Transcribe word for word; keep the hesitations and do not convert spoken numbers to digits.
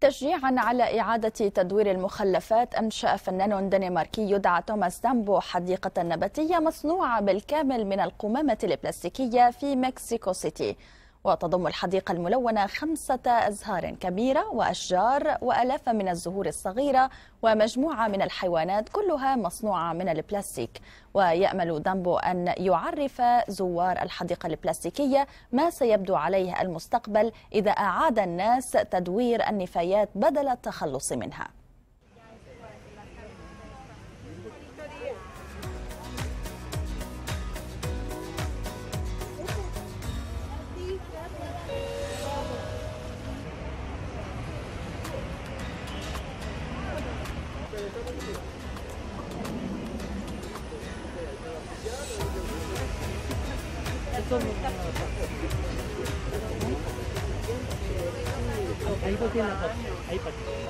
تشجيعا على إعادة تدوير المخلفات، أنشأ فنان دنماركي يدعى توماس دامبو حديقة نباتية مصنوعة بالكامل من القمامة البلاستيكية في مكسيكو سيتي، وتضم الحديقة الملونة خمسة أزهار كبيرة وأشجار وألاف من الزهور الصغيرة ومجموعة من الحيوانات كلها مصنوعة من البلاستيك. ويأمل دامبو أن يعرف زوار الحديقة البلاستيكية ما سيبدو عليه المستقبل إذا أعاد الناس تدوير النفايات بدل التخلص منها. Ahí